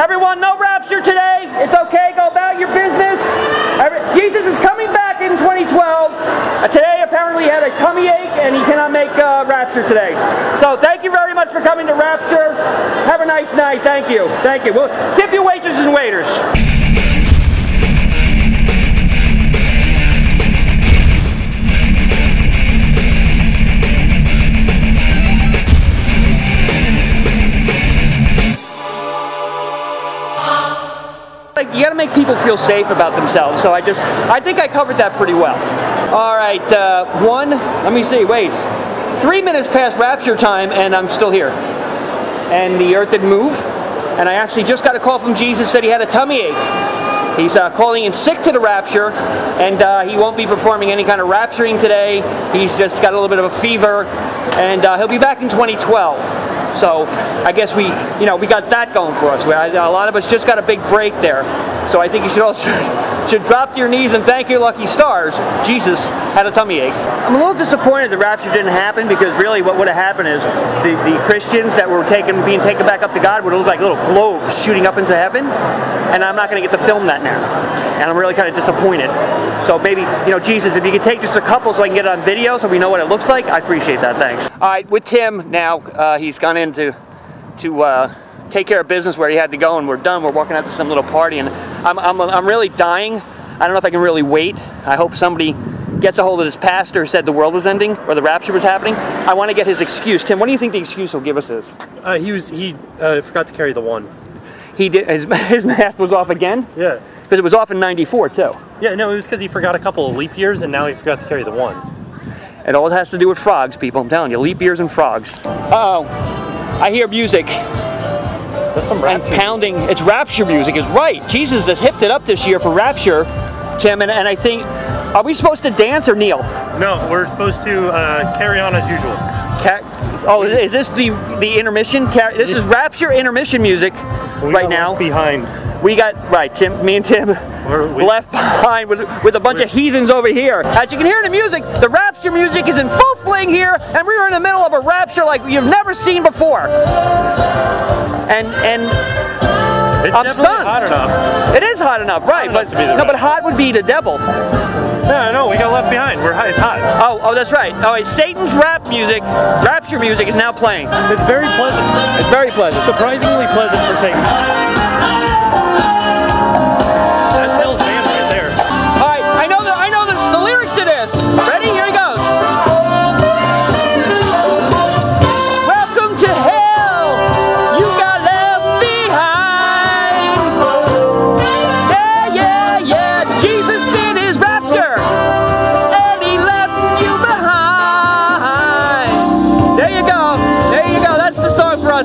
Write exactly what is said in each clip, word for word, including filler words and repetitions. Everyone, no rapture today. It's okay. Go about your business. Every, Jesus is coming back in twenty twelve. Uh, today, apparently, he had a tummy ache, and he cannot make uh, rapture today. So thank you very much for coming to rapture. Have a nice night. Thank you. Thank you. We'll tip your waitresses and waiters. You got to make people feel safe about themselves, so I just, I think I covered that pretty well. All right, uh, one, let me see, wait, three minutes past rapture time and I'm still here. And the earth didn't move, and I actually just got a call from Jesus, said he had a tummy ache. He's uh, calling in sick to the rapture, and uh, he won't be performing any kind of rapturing today. He's just got a little bit of a fever, and uh, he'll be back in twenty twelve. So I guess we, you know, we got that going for us. We, I, a lot of us just got a big break there. So I think you should all should drop to your knees and thank your lucky stars. Jesus had a tummy ache. I'm a little disappointed the rapture didn't happen, because really what would have happened is the, the Christians that were taken, being taken back up to God would have looked like little globes shooting up into heaven. And I'm not going to get to film that now. And I'm really kind of disappointed. So maybe, you know, Jesus, if you could take just a couple so I can get it on video so we know what it looks like, I appreciate that. Thanks. All right, with Tim now, uh, he's gone in to, to uh, take care of business where he had to go, and we're done. We're walking out to some little party, and I'm, I'm, I'm really dying. I don't know if I can really wait. I hope somebody gets a hold of this pastor who said the world was ending or the rapture was happening. I want to get his excuse. Tim, what do you think the excuse he'll give us is? Uh, he was, he uh, forgot to carry the one. He did, his, his math was off again? Yeah. Because it was off in ninety-four, too. Yeah, no, it was because he forgot a couple of leap years, and now he forgot to carry the one. It all has to do with frogs, people. I'm telling you, leap years and frogs. Uh-oh. I hear music. That's some rapture. And pounding. It's rapture music, is right. Jesus has hipped it up this year for rapture, Tim, and, and I think, are we supposed to dance or kneel? No, we're supposed to uh, carry on as usual. Ca oh, is, is this the, the intermission? Car this is rapture intermission music we right now. We got left behind. We got, right, Tim, me and Tim we're, we, left behind with, with a bunch we're, of heathens over here. As you can hear in the music, the rapture music is in full fling here, and we are in the middle of a rapture like you've never seen before. And, and it's I'm stunned. Hot enough. It is hot enough, right? Hot enough but no, right. But hot would be the devil. No, no, we got left behind. We're hot. It's hot. Oh, oh, that's right. All right, Satan's rap music, rapture music, is now playing. It's very pleasant. It's very pleasant. Surprisingly pleasant for Satan. That's Hell's band right there. All right, I know the I know the, the lyrics to this. Ready? Here we go.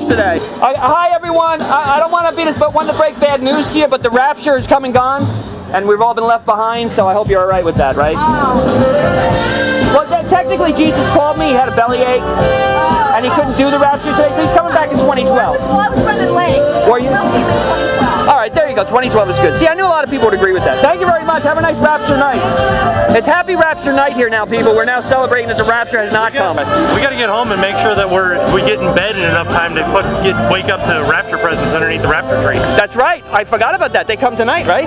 Uh, hi everyone, I, I don't want to be this, but want to break bad news to you, but the rapture is coming on, and we've all been left behind, so I hope you're alright with that, right? Oh. Well, then, technically Jesus called me, he had a bellyache, oh, and he couldn't do the rapture today, so he's coming back in twenty twelve. Well, I was, well, I was running late, so Were you? I'll see him in twenty twelve. Alright, there you go, twenty twelve is good. See, I knew a lot of people would agree with that. Thank you very much, have a nice rapture night. It's happy rapture night here now, people. We're now celebrating that the rapture has not come. We gotta get home and make sure that we're, we get in bed in enough time to put, get, wake up to rapture presents underneath the rapture tree. That's right, I forgot about that. They come tonight, right?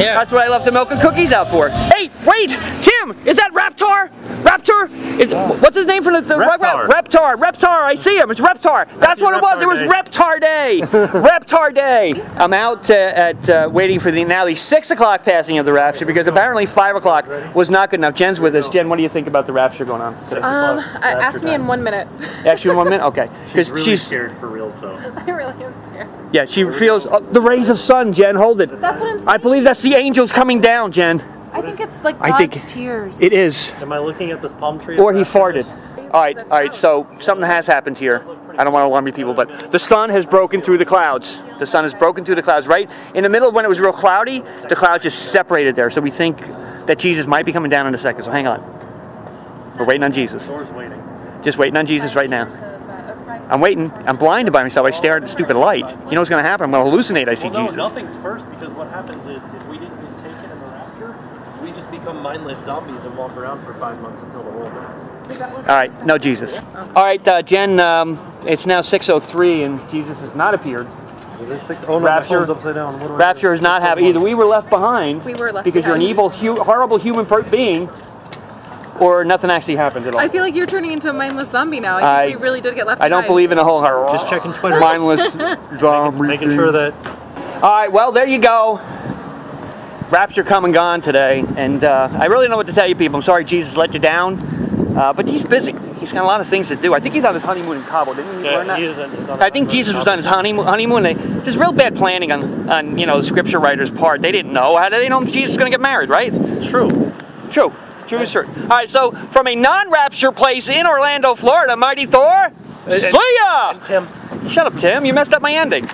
Yeah. That's what I left the milk and cookies out for. Hey, wait, Tim, is that Raptor? Raptor? Is, yeah. What's his name from the, the Reptar. Reptar, Reptar, I see him, it's Reptar. That's Happy what Reptar it was, day. It was Reptar Day. Reptar Day. I'm out uh, at uh, waiting for the now the six o'clock passing of the rapture, because apparently five o'clock was not good enough. Jen's with us. Jen, what do you think about the rapture going on? Um, I, ask me in one minute. Ask you in one minute? Okay. She's really she's, scared for reals though. I really am scared. Yeah, she really feels oh, the rays of sun, Jen, hold it. That's what I'm saying. I believe that's the angels coming down, Jen. I think it's like God's I think tears. It is. Am I looking at this palm tree? Or he farted. All right, all right, so something has happened here. I don't want to alarm you people, but the sun has broken through the clouds. The sun has broken through the clouds, right? In the middle when it was real cloudy, the cloud just separated there. So we think that Jesus might be coming down in a second, so hang on. We're waiting on Jesus. Just waiting on Jesus right now. I'm waiting. I'm blinded by myself. I stare at the stupid light. You know what's going to happen? I'm going to hallucinate. I see Jesus. Nothing's first, because what happens is if we didn't get taken in the rapture, we just become mindless zombies and walk around for five months until the world ends. All right, no Jesus. All right, uh, Jen, um, it's now six oh three and Jesus has not appeared. Was it six? Oh no, Rapture, upside down. What do Rapture is not happy either. We were left behind. We were left because behind. You're an evil, hu horrible human being, or nothing actually happens at all. I feel like you're turning into a mindless zombie now. I think I, we really did get left behind. I don't believe in a whole heart. Just checking Twitter. Mindless zombie. Making sure that. All right. Well, there you go. Rapture come and gone today, and uh, I really don't know what to tell you people. I'm sorry Jesus let you down, uh, but he's busy. He's got a lot of things to do. I think he's on his honeymoon in Cabo. Didn't he yeah, learn that? He is on, he's on I think Jesus was on his honeymoon. honeymoon. They, there's real bad planning on, on you know, the scripture writers' part. They didn't know. How did they know Jesus was going to get married, right? It's true. True. True is true. All right, so from a non-rapture place in Orlando, Florida, Mighty Thor, and, see ya! And Tim. Shut up, Tim. You messed up my ending.